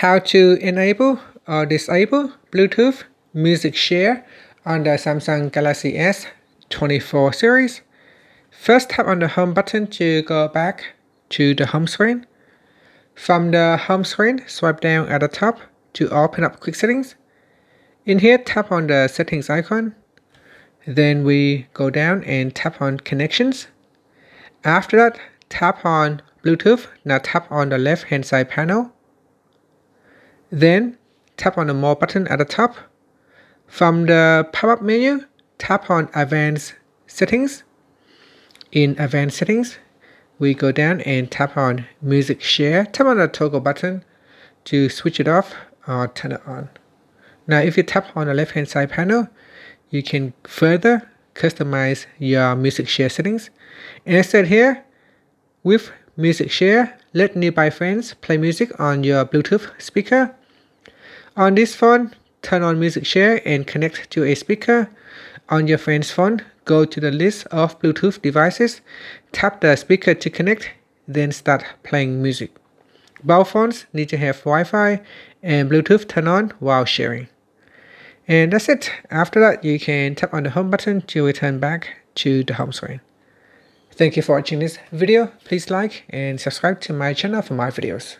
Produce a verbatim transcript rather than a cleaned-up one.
how to enable or disable Bluetooth Music Share on the Samsung Galaxy S twenty-four series. First, tap on the home button to go back to the home screen. From the home screen, swipe down at the top to open up quick settings. In here, tap on the settings icon. Then we go down and tap on connections. After that, tap on Bluetooth. Now tap on the left hand side panel. Then tap on the more button at the top. From the pop-up menu, tap on advanced settings. In advanced settings, we go down and tap on music share. Tap on the toggle button to switch it off or turn it on. Now if you tap on the left hand side panel, you can further customize your music share settings. And as said here, with music share, let nearby friends play music on your Bluetooth speaker. On this phone, turn on music share and connect to a speaker. On your friend's phone, go to the list of Bluetooth devices, tap the speaker to connect, then start playing music. Both phones need to have Wi-Fi and Bluetooth turned on while sharing. And that's it. After that, you can tap on the home button to return back to the home screen. Thank you for watching this video. Please like and subscribe to my channel for more videos.